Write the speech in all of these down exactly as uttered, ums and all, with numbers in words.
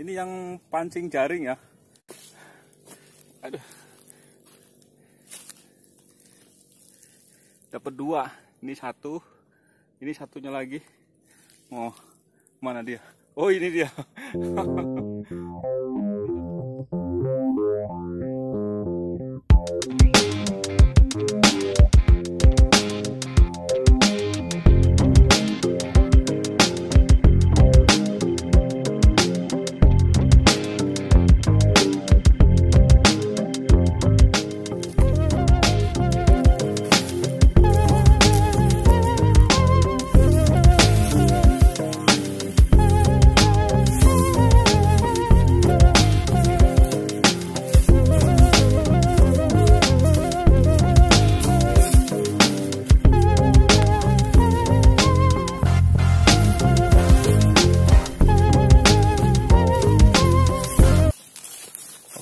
Ini yang pancing jaring ya. Aduh. Dapat dua. Ini satu. Ini satunya lagi. Oh, mana dia? Oh, ini dia.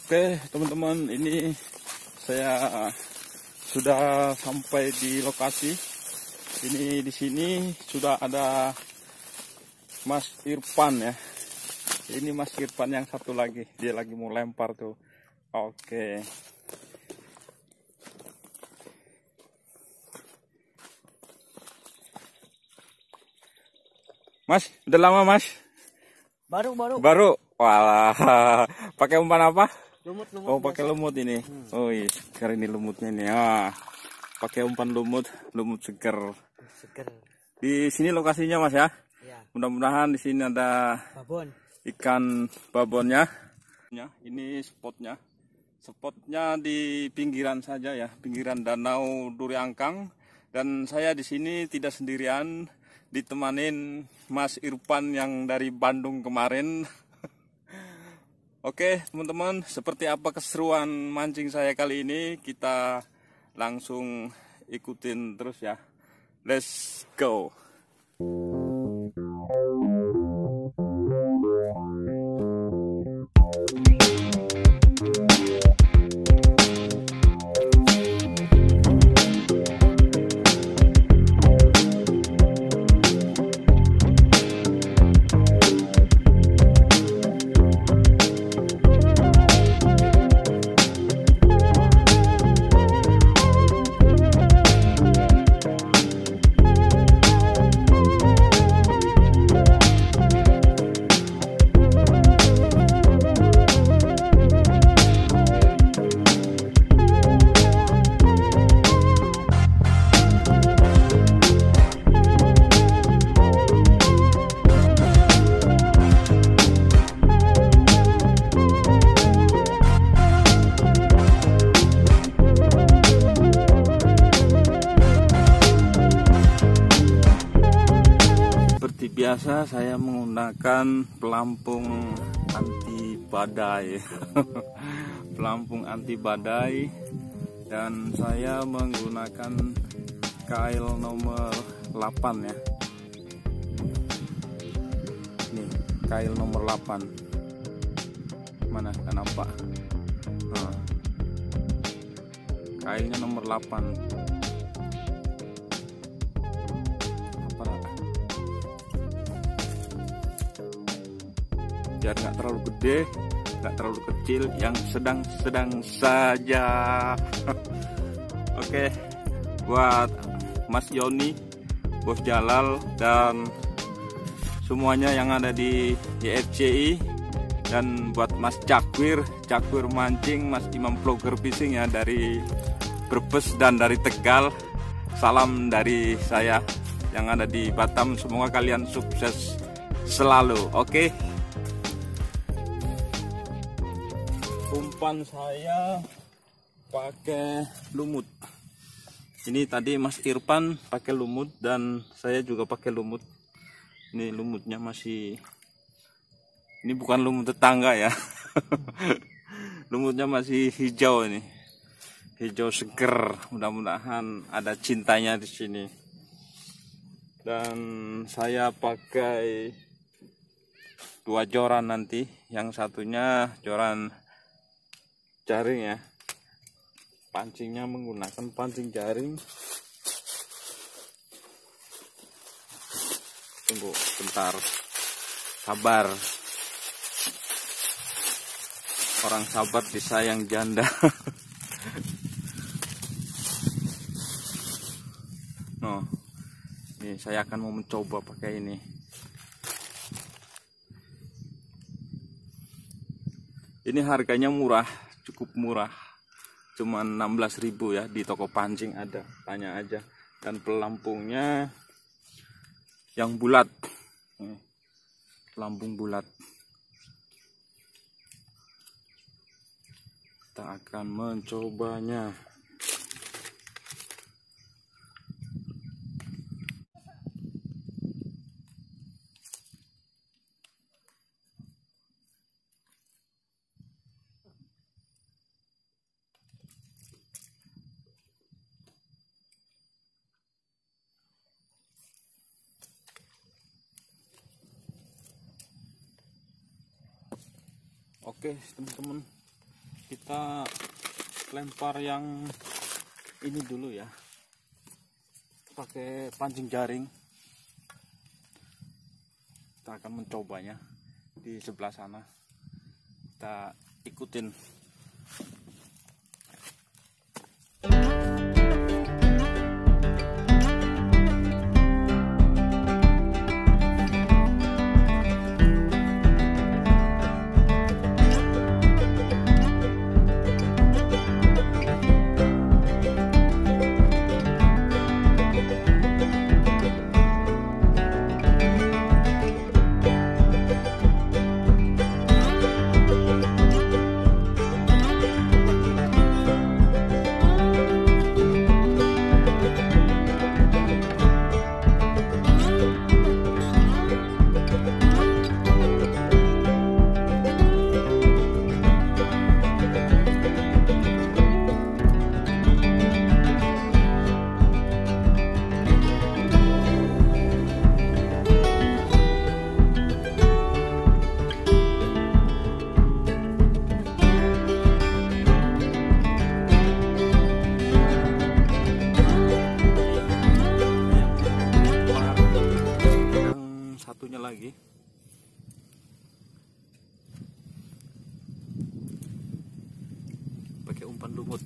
Oke teman-teman, ini saya sudah sampai di lokasi. Ini di sini sudah ada Mas Irfan ya. Ini Mas Irfan yang satu lagi, dia lagi mau lempar tuh. Oke. Mas, udah lama Mas? Baru baru. Baru. Walah, pakai umpan apa? Lumut, lumut, oh pakai lumut ini. hmm. Oh iya, segar ini lumutnya nih. Ah, pakai umpan lumut, lumut segar. Segar. Di sini lokasinya Mas ya. Ya. Mudah-mudahan di sini ada babon. Ikan babonnya. Ini spotnya. Spotnya di pinggiran saja ya, pinggiran Danau Duriangkang. Dan saya di sini tidak sendirian, ditemanin Mas Irfan yang dari Bandung kemarin. Oke teman-teman, seperti apa keseruan mancing saya kali ini, kita langsung ikutin terus ya. Let's go. Biasa saya menggunakan pelampung anti badai. Pelampung anti badai, dan saya menggunakan kail nomor delapan ya. Nih, kail nomor delapan. Mana kan nampak? Nah, kailnya nomor delapan. Biar nggak terlalu gede, nggak terlalu kecil, yang sedang-sedang saja. Oke, buat Mas Yoni, Bos Jalal, dan semuanya yang ada di Y F C I, dan buat Mas Cakwir, Cakwir Mancing, Mas Imam Vlogger Fishing ya, dari Brebes dan dari Tegal. Salam dari saya yang ada di Batam, semoga kalian sukses selalu. Oke. Umpan saya pakai lumut. Ini tadi Mas Irfan pakai lumut dan saya juga pakai lumut. Ini lumutnya masih, ini bukan lumut tetangga ya. Lumutnya masih hijau ini, hijau seger. Mudah-mudahan ada cintanya di sini. Dan saya pakai dua joran nanti. Yang satunya joran jaring ya, pancingnya menggunakan pancing jaring. Tunggu bentar, sabar. Orang sahabat disayang janda. No, ini saya akan mau mencoba pakai ini. Ini harganya murah, cukup murah, cuman enam belas ribu ya, di toko pancing ada, tanya aja. Dan pelampungnya yang bulat, pelampung bulat. Kita akan mencobanya. Oke, teman-teman, kita lempar yang ini dulu ya, pakai pancing jaring. Kita akan mencobanya di sebelah sana, kita ikutin. Lagi pakai umpan lumut.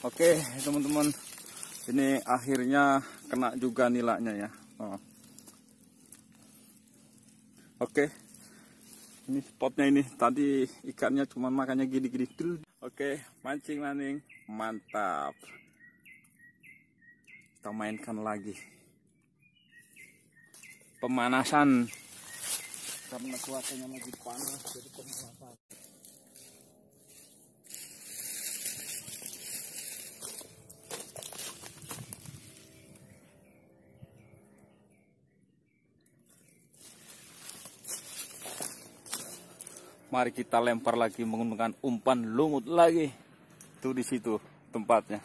Oke teman-teman, ini akhirnya kena juga nilainya ya. Oh. Oke, ini spotnya ini, tadi ikannya cuma makannya gini-gini. Oke, mancing maning, mantap. Kita mainkan lagi. Pemanasan. Karena cuacanya lagi panas, jadi pemanasan. Mari kita lempar lagi menggunakan umpan lumut lagi. Itu di situ tempatnya.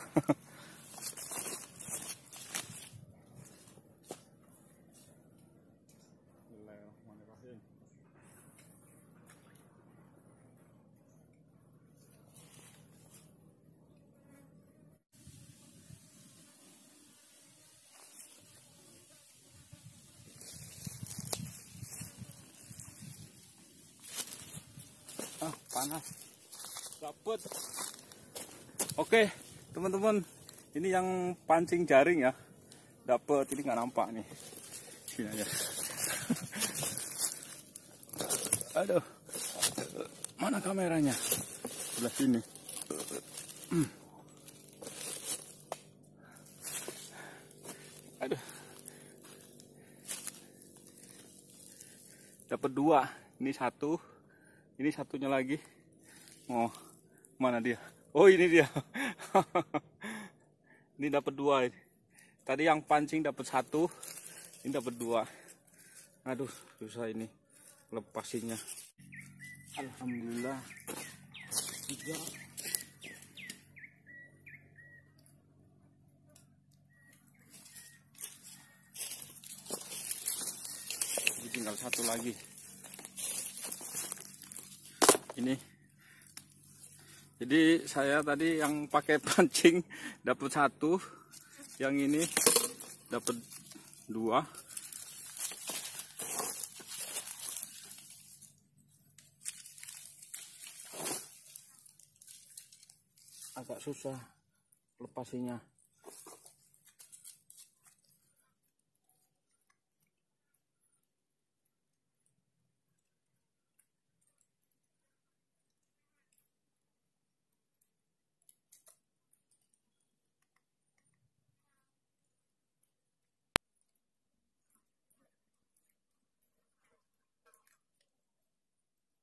panas. Dapet. Oke teman-teman, ini yang pancing jaring ya, dapet. Ini nggak nampak nih, sini aja. Aduh, mana kameranya? Sebelah sini. Aduh, dapat dua. Ini satu, ini satunya lagi. Oh, mana dia? Oh, ini dia. Ini dapat dua. Tadi yang pancing dapat satu, ini dapat dua. Aduh, susah ini lepasinnya. Alhamdulillah tiga. Ini tinggal satu lagi. Ini jadi saya tadi yang pakai pancing dapat satu, yang ini dapat dua. Agak susah lepasinya.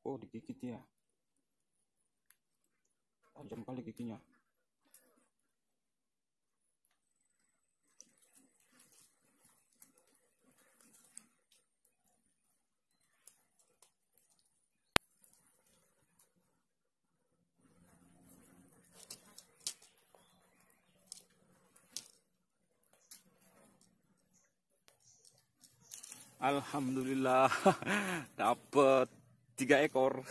Oh, digigit ya. Tajam kali giginya. Alhamdulillah dapat tiga ekor.